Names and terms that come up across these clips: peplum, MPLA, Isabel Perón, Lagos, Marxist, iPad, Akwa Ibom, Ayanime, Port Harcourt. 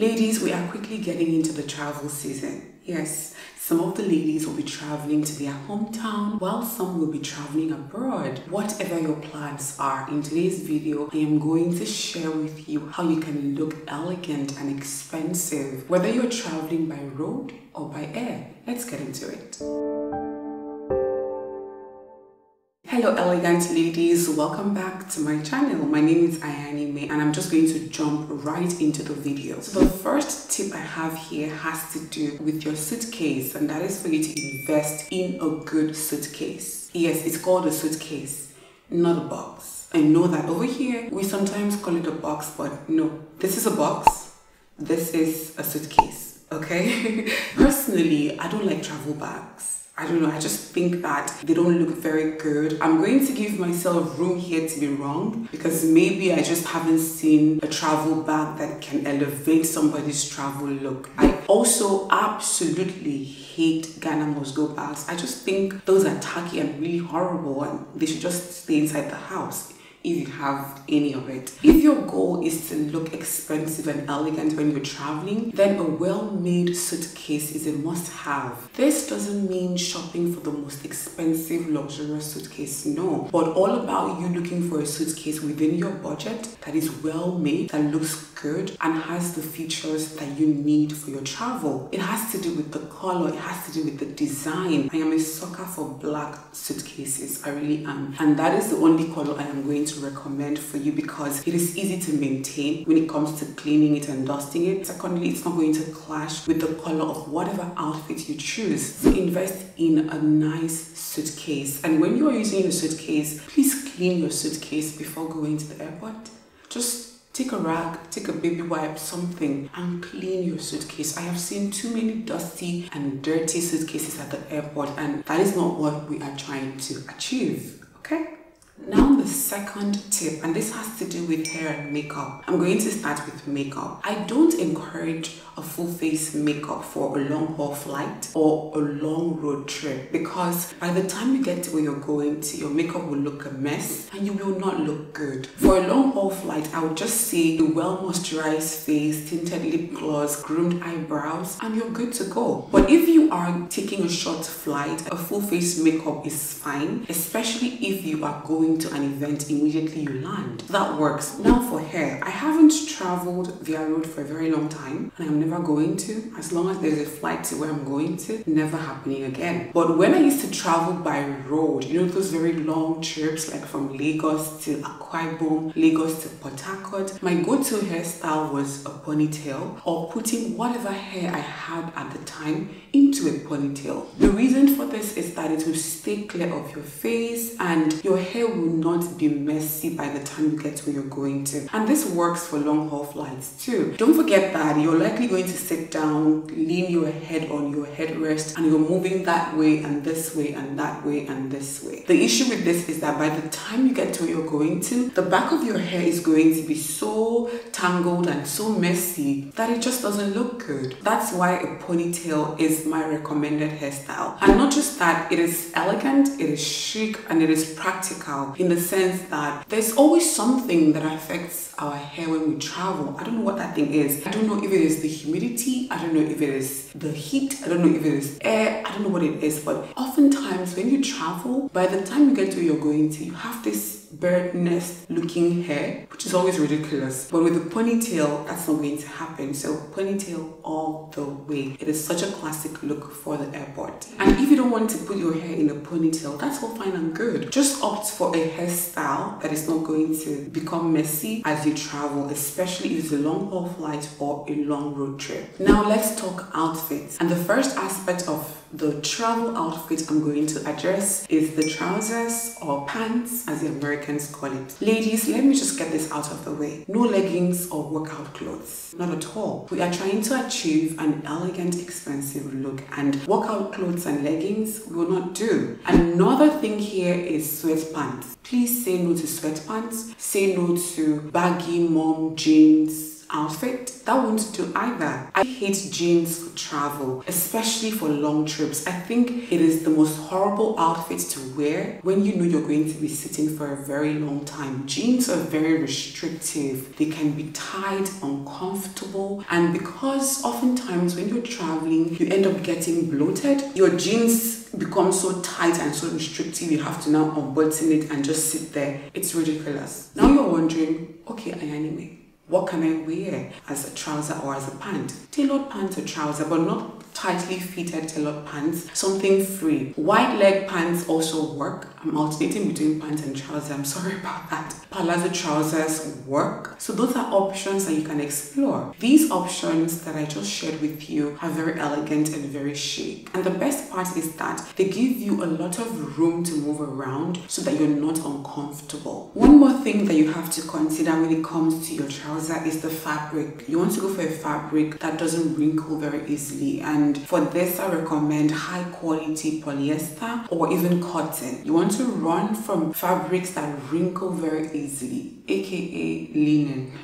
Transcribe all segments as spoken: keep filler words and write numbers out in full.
Ladies, we are quickly getting into the travel season. Yes, some of the ladies will be traveling to their hometown while some will be traveling abroad. Whatever your plans are, in today's video, I am going to share with you how you can look elegant and expensive, whether you're traveling by road or by air. Let's get into it. Hello elegant ladies, welcome back to my channel. My name is Ayanime and I'm just going to jump right into the video. So the first tip I have here has to do with your suitcase, and that is for you to invest in a good suitcase. Yes, it's called a suitcase, not a box. I know that over here we sometimes call it a box, but no, this is a box, this is a suitcase, okay? Personally, I don't like travel bags. I don't know, I just think that they don't look very good. I'm going to give myself room here to be wrong, because maybe I just haven't seen a travel bag that can elevate somebody's travel look. I also absolutely hate Ghana must go bags. I just think those are tacky and really horrible, and they should just stay inside the house if you have any of it. If your goal is to look expensive and elegant when you're traveling, then a well-made suitcase is a must-have. This doesn't mean shopping for the most expensive, luxurious suitcase, no, but all about you looking for a suitcase within your budget that is well-made, that looks good, and has the features that you need for your travel. It has to do with the color, it has to do with the design. I am a sucker for black suitcases, I really am, and that is the only color I am going to to recommend for you because it is easy to maintain when it comes to cleaning it and dusting it. Secondly, it's not going to clash with the color of whatever outfit you choose. So invest in a nice suitcase, and when you are using your suitcase, please clean your suitcase before going to the airport. Just take a rag, take a baby wipe, something, and clean your suitcase. I have seen too many dusty and dirty suitcases at the airport, and that is not what we are trying to achieve, okay? Now the second tip, and this has to do with hair and makeup. I'm going to start with makeup. I don't encourage a full face makeup for a long haul flight or a long road trip, because by the time you get to where you're going to, your makeup will look a mess and you will not look good. For a long haul flight, I would just say a well moisturized face, tinted lip gloss, groomed eyebrows, and you're good to go. But if you are taking a short flight, a full face makeup is fine, especially if you are going to an event immediately you land. That works. Now for hair, I haven't traveled via road for a very long time, and I'm never going to, as long as there's a flight to where I'm going to. Never happening again. But when I used to travel by road, you know, those very long trips like from Lagos to Akwa Ibom, Lagos to Port Harcourt, my go-to hairstyle was a ponytail, or putting whatever hair I had at the time into a ponytail. The reason for this is that it will stay clear of your face and your hair will not be messy by the time you get to where you're going to. And this works for long haul flights too. Don't forget that you're likely going to sit down, lean your head on your headrest, and you're moving that way and this way and that way and this way. The issue with this is that by the time you get to where you're going to, the back of your hair is going to be so tangled and so messy that it just doesn't look good. That's why a ponytail is my recommended hairstyle. And not just that, it is elegant, it is chic, and it is practical, in the sense that there's always something that affects our hair when we travel. I don't know what that thing is. I don't know if it is the humidity, I don't know if it is the heat, I don't know if it is air, I don't know what it is, but oftentimes when you travel, by the time you get to where you're going to, you have this bird nest looking hair, which is always ridiculous. But with a ponytail, that's not going to happen. So ponytail all the way. It is such a classic look for the airport. And if you don't want to put your hair in a ponytail, that's all fine and good. Just opt for a hairstyle that is not going to become messy as you travel, especially if it's a long haul flight or a long road trip. Now let's talk outfits. And the first aspect of the travel outfit I'm going to address is the trousers, or pants as the Americans call it. Ladies, let me just get this out of the way. No leggings or workout clothes, not at all. We are trying to achieve an elegant, expensive look, and workout clothes and leggings will not do. Another thing here is sweatpants. Please say no to sweatpants. Say no to baggy mom jeans outfit, that won't do either. I hate jeans for travel, especially for long trips. I think it is the most horrible outfit to wear when you know you're going to be sitting for a very long time. Jeans are very restrictive. They can be tight, uncomfortable, and because oftentimes when you're traveling, you end up getting bloated. Your jeans become so tight and so restrictive, you have to now unbutton it and just sit there. It's ridiculous. Now you're wondering, okay, Ayanime, what can I wear as a trouser or as a pant? Tailored pants or trouser, but not tightly fitted tailored pants, something free. Wide leg pants also work. I'm alternating between pants and trousers, I'm sorry about that. Palazzo trousers work. So those are options that you can explore. These options that I just shared with you are very elegant and very chic. And the best part is that they give you a lot of room to move around so that you're not uncomfortable. One more thing that you have to consider when it comes to your trousers is the fabric. You want to go for a fabric that doesn't wrinkle very easily, and for this I recommend high quality polyester or even cotton. You want to run from fabrics that wrinkle very easily, aka linen.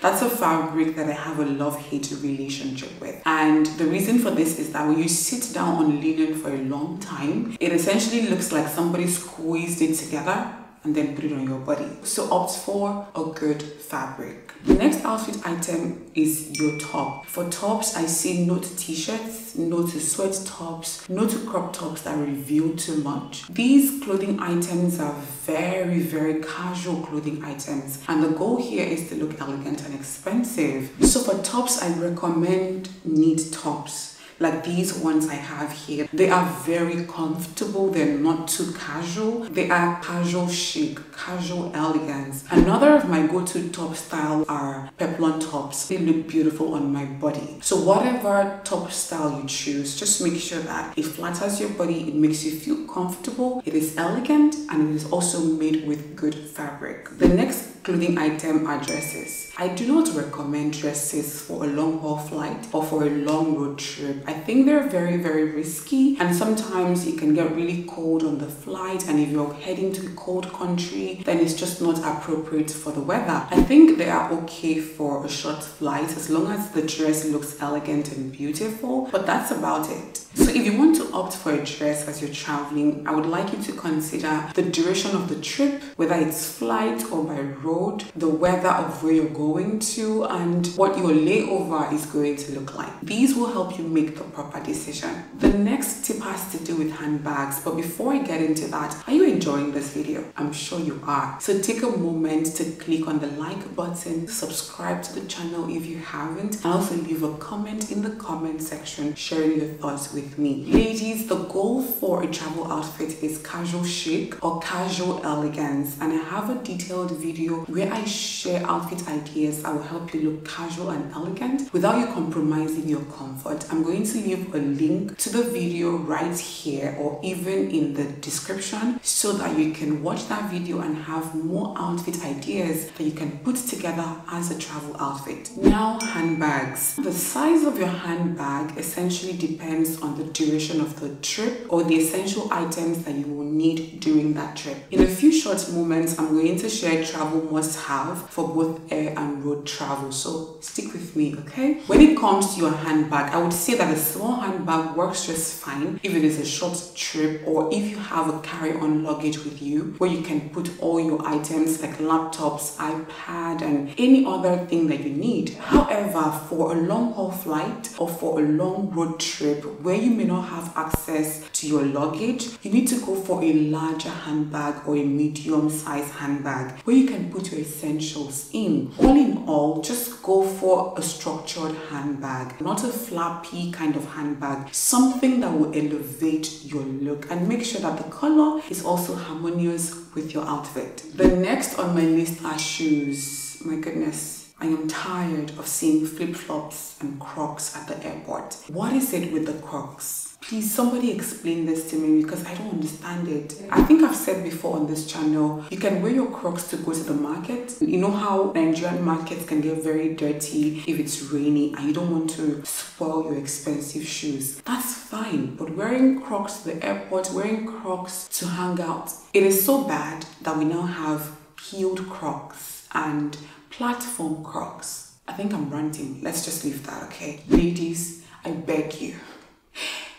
That's a fabric that I have a love-hate relationship with. And the reason for this is that when you sit down on linen for a long time, it essentially looks like somebody squeezed it together and then put it on your body. So opt for a good fabric. The next outfit item is your top. For tops, I say no to t-shirts, no to sweat tops, no to crop tops that reveal too much. These clothing items are very, very casual clothing items, and the goal here is to look elegant and expensive. So for tops, I recommend knit tops. Like these ones I have here. They are very comfortable. They're not too casual. They are casual chic, casual elegance. Another of my go-to top style are peplum tops. They look beautiful on my body. So whatever top style you choose, just make sure that it flatters your body, it makes you feel comfortable, it is elegant, and it is also made with good fabric. The next clothing item are dresses. I do not recommend dresses for a long haul flight or for a long road trip. I think they're very, very risky, and sometimes it can get really cold on the flight, and if you're heading to a cold country, then it's just not appropriate for the weather. I think they are okay for a short flight as long as the dress looks elegant and beautiful, but that's about it. So if you want to opt for a dress as you're traveling, I would like you to consider the duration of the trip, whether it's flight or by road, the weather of where you're going to, and what your layover is going to look like. These will help you make the proper decision. The next tip has to do with handbags, but before I get into that, are you enjoying this video? I'm sure you are. So take a moment to click on the like button, subscribe to the channel if you haven't, and also leave a comment in the comment section sharing your thoughts with me. Ladies, the goal for a travel outfit is casual chic or casual elegance, and I have a detailed video where I share outfit ideas that will help you look casual and elegant without you compromising your comfort. I'm going to leave a link to the video right here or even in the description so that you can watch that video and have more outfit ideas that you can put together as a travel outfit. Now, handbags. The size of your handbag essentially depends on the duration of the trip or the essential items that you will need during that trip. In a few short moments, I'm going to share travel must-have for both air and road travel, so stick with me, okay? When it comes to your handbag, I would say that a small handbag works just fine if it is a short trip or if you have a carry-on luggage with you where you can put all your items like laptops, iPad, and any other thing that you need. However, for a long-haul flight or for a long road trip where you may not have access to your luggage, you need to go for a larger handbag or a medium-sized handbag where you can put your essentials in. All in all, just go for a structured handbag, not a flappy kind of handbag, something that will elevate your look, and make sure that the color is also harmonious with your outfit. The next on my list are shoes. My goodness. I am tired of seeing flip-flops and Crocs at the airport. What is it with the Crocs? Please, somebody explain this to me because I don't understand it. I think I've said before on this channel, you can wear your Crocs to go to the market. You know how Nigerian markets can get very dirty if it's rainy and you don't want to spoil your expensive shoes. That's fine, but wearing Crocs to the airport, wearing Crocs to hang out, it is so bad that we now have heeled Crocs and platform Crocs. I think I'm ranting. Let's just leave that, okay? Ladies, I beg you.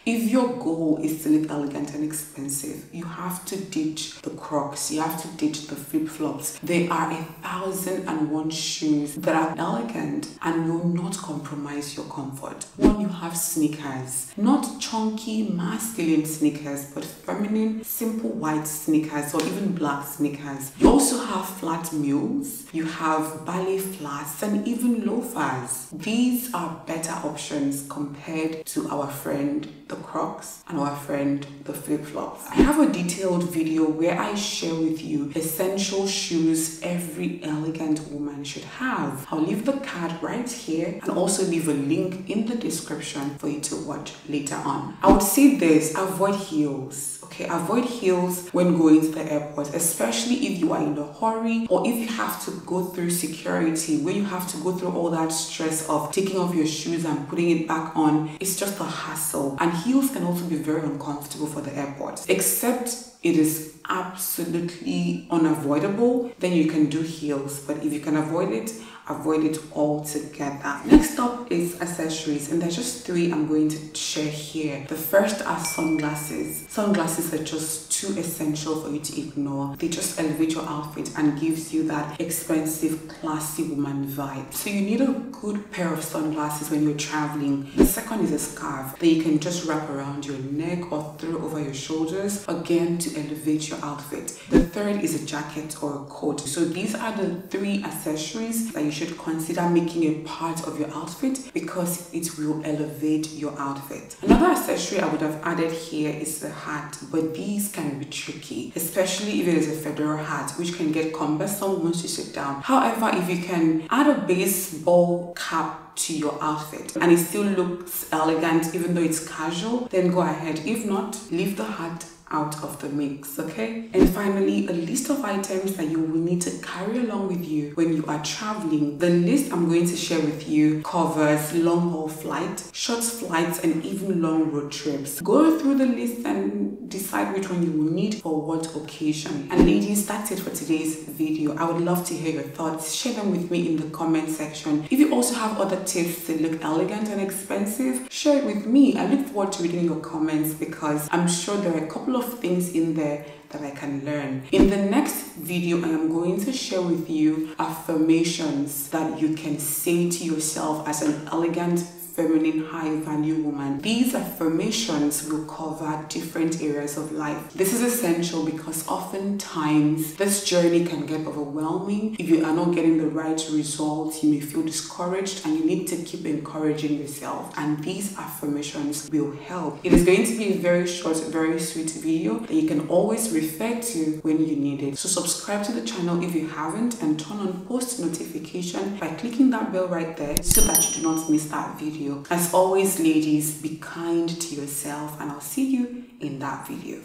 If your goal is to live elegant and expensive, you have to ditch the Crocs, you have to ditch the flip-flops. There are a thousand and one shoes that are elegant and will not compromise your comfort. One, you have sneakers. Not chunky, masculine sneakers, but feminine, simple white sneakers or even black sneakers. You also have flat mules, you have ballet flats and even loafers. These are better options compared to our friend the Crocs and our friend the flip-flops. I have a detailed video where I share with you essential shoes every elegant woman should have. I'll leave the card right here and also leave a link in the description for you to watch later on. I would say this, avoid heels. Okay, avoid heels when going to the airport, especially if you are in a hurry or if you have to go through security, where you have to go through all that stress of taking off your shoes and putting it back on. It's just a hassle. And heels can also be very uncomfortable for the airport. Except it is absolutely unavoidable, then you can do heels. But if you can avoid it, avoid it altogether. Next up is accessories, and there's just three I'm going to share here. The first are sunglasses. Sunglasses are just too essential for you to ignore. They just elevate your outfit and gives you that expensive, classy woman vibe. So you need a good pair of sunglasses when you're traveling. The second is a scarf that you can just wrap around your neck or throw over your shoulders, again to elevate your outfit. The third is a jacket or a coat. So these are the three accessories that you should consider making a part of your outfit because it will elevate your outfit. Another accessory I would have added here is the hat, but these can be tricky, especially if it is a fedora hat, which can get cumbersome once you sit down. However, if you can add a baseball cap to your outfit and it still looks elegant even though it's casual, then go ahead. If not, leave the hat out of the mix, okay? And finally, a list of items that you will need to carry along with you when you are traveling. The list I'm going to share with you covers long-haul flights, short flights, and even long road trips. Go through the list and decide which one you will need for what occasion. And ladies, that's it for today's video. I would love to hear your thoughts. Share them with me in the comment section. If you also have other tips to look elegant and expensive, share it with me. I look forward to reading your comments because I'm sure there are a couple of things in there that I can learn. In the next video, I am going to share with you affirmations that you can say to yourself as an elegant, feminine, high-value woman. These affirmations will cover different areas of life. This is essential because oftentimes this journey can get overwhelming. If you are not getting the right results, you may feel discouraged and you need to keep encouraging yourself. And these affirmations will help. It is going to be a very short, very sweet video that you can always refer to when you need it. So subscribe to the channel if you haven't and turn on post notification by clicking that bell right there so that you do not miss that video. As always, ladies, be kind to yourself, and I'll see you in that video.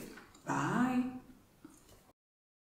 Bye.